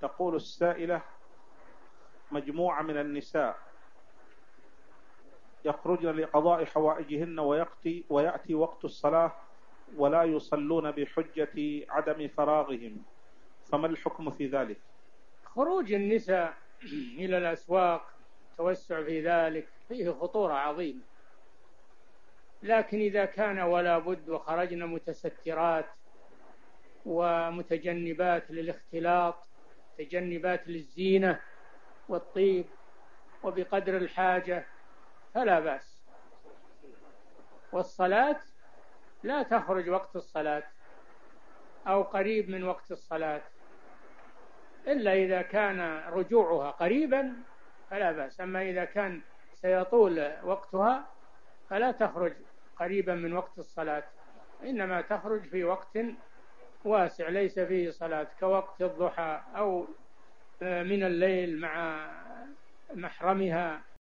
تقول السائلة: مجموعة من النساء يخرجن لقضاء حوائجهن ويأتي وقت الصلاة ولا يصلون بحجة عدم فراغهم، فما الحكم في ذلك؟ خروج النساء إلى الأسواق توسع في ذلك فيه خطورة عظيمة، لكن إذا كان ولا بد وخرجنا متسترات ومتجنبات للاختلاط، تجنبات للزينة والطيب وبقدر الحاجة فلا بأس. والصلاة لا تخرج وقت الصلاة أو قريب من وقت الصلاة إلا إذا كان رجوعها قريبا فلا بأس، أما إذا كان سيطول وقتها فلا تخرج قريبا من وقت الصلاة، إنما تخرج في وقت واسع ليس فيه صلاة كوقت الضحى أو من الليل مع محرمها.